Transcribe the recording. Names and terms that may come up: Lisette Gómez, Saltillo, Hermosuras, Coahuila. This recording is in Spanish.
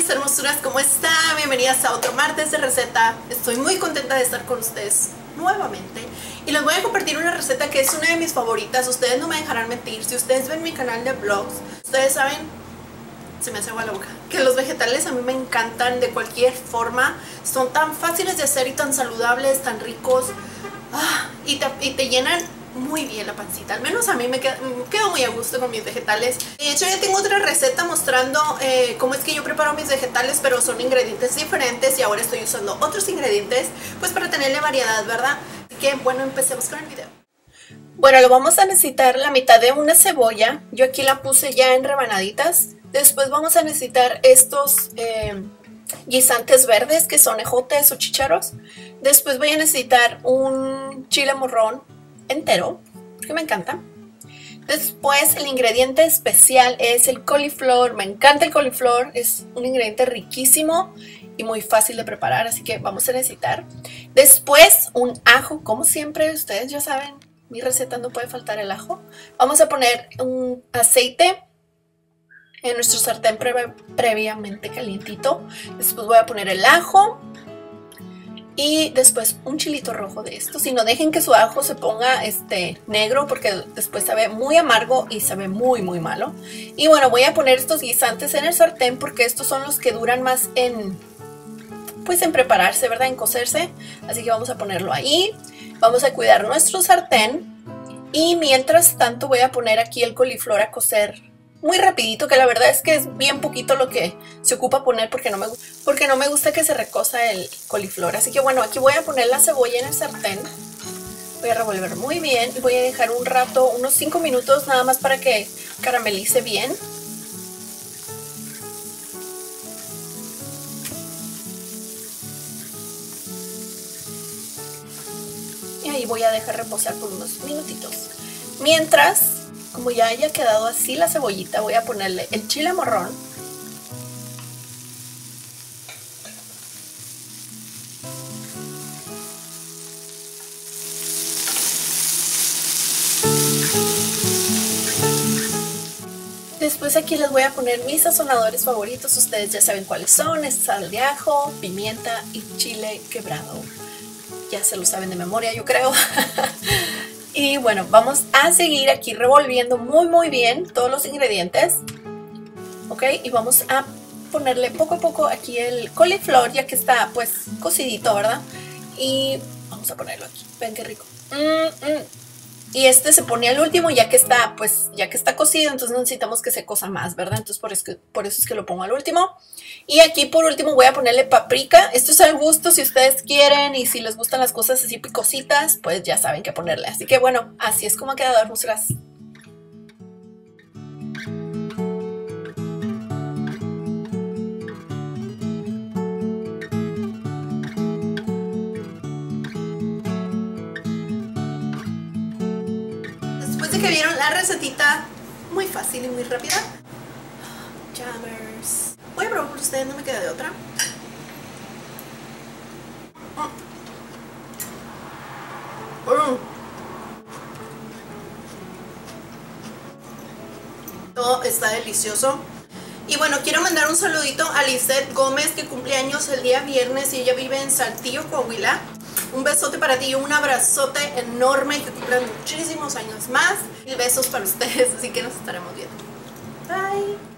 mis hermosuras, ¿cómo están? Bienvenidas a otro martes de receta. Estoy muy contenta de estar con ustedes nuevamente y les voy a compartir una receta que es una de mis favoritas. Ustedes no me dejarán mentir, si ustedes ven mi canal de vlogs, ustedes saben, se me hace agua la boca, que los vegetales a mí me encantan de cualquier forma. Son tan fáciles de hacer y tan saludables, tan ricos, y te llenan muy bien la pancita, al menos a mí me quedo muy a gusto con mis vegetales. De hecho ya tengo otra receta mostrando cómo es que yo preparo mis vegetales, pero son ingredientes diferentes y ahora estoy usando otros ingredientes pues para tenerle variedad, ¿verdad? Así que bueno, empecemos con el video. Bueno, lo vamos a necesitar la mitad de una cebolla, yo aquí la puse ya en rebanaditas. Después vamos a necesitar estos guisantes verdes que son ejotes o chícharos. Después voy a necesitar un chile morrón entero, que me encanta. Después el ingrediente especial es el coliflor. Me encanta el coliflor, es un ingrediente riquísimo y muy fácil de preparar, así que vamos a necesitar. Después un ajo, como siempre, ustedes ya saben, mi receta no puede faltar el ajo. Vamos a poner un aceite en nuestro sartén previamente calientito. Después voy a poner el ajo. Y después un chilito rojo de estos. Y no dejen que su ajo se ponga negro, porque después sabe muy amargo y sabe muy muy malo. Y bueno, voy a poner estos guisantes en el sartén porque estos son los que duran más en prepararse, ¿verdad? En cocerse. Así que vamos a ponerlo ahí. Vamos a cuidar nuestro sartén. Y mientras tanto voy a poner aquí el coliflor a cocer muy rapidito, que la verdad es que es bien poquito lo que se ocupa poner porque no me gusta que se recoza el coliflor. Así que bueno, aquí voy a poner la cebolla en el sartén. Voy a revolver muy bien y voy a dejar un rato, unos 5 minutos nada más para que caramelice bien. Y ahí voy a dejar reposar por unos minutitos. Mientras, como ya haya quedado así la cebollita, voy a ponerle el chile morrón. Después aquí les voy a poner mis sazonadores favoritos, ustedes ya saben cuáles son, es sal de ajo, pimienta y chile quebrado. Ya se lo saben de memoria, yo creo. Y bueno, vamos a seguir aquí revolviendo muy muy bien todos los ingredientes, ok, y vamos a ponerle poco a poco aquí el coliflor, ya que está pues cocidito, ¿verdad? Y vamos a ponerlo aquí, ven qué rico. Y se pone al último ya que está cocido, entonces necesitamos que se cosa más, ¿verdad? Entonces por eso es que lo pongo al último. Y aquí por último voy a ponerle paprika. Esto es al gusto, si ustedes quieren y si les gustan las cosas así picositas, pues ya saben qué ponerle. Así que bueno, así es como ha quedado, hermosuras. Que vieron la recetita muy fácil y muy rápida. Jammers. Voy a probar por ustedes, no me queda de otra. Todo está delicioso. Y bueno, quiero mandar un saludito a Lisette Gómez, que cumple años el día viernes y ella vive en Saltillo, Coahuila. Un besote para ti, un abrazote enorme, que cumplan muchísimos años más. Y besos para ustedes, así que nos estaremos viendo. Bye.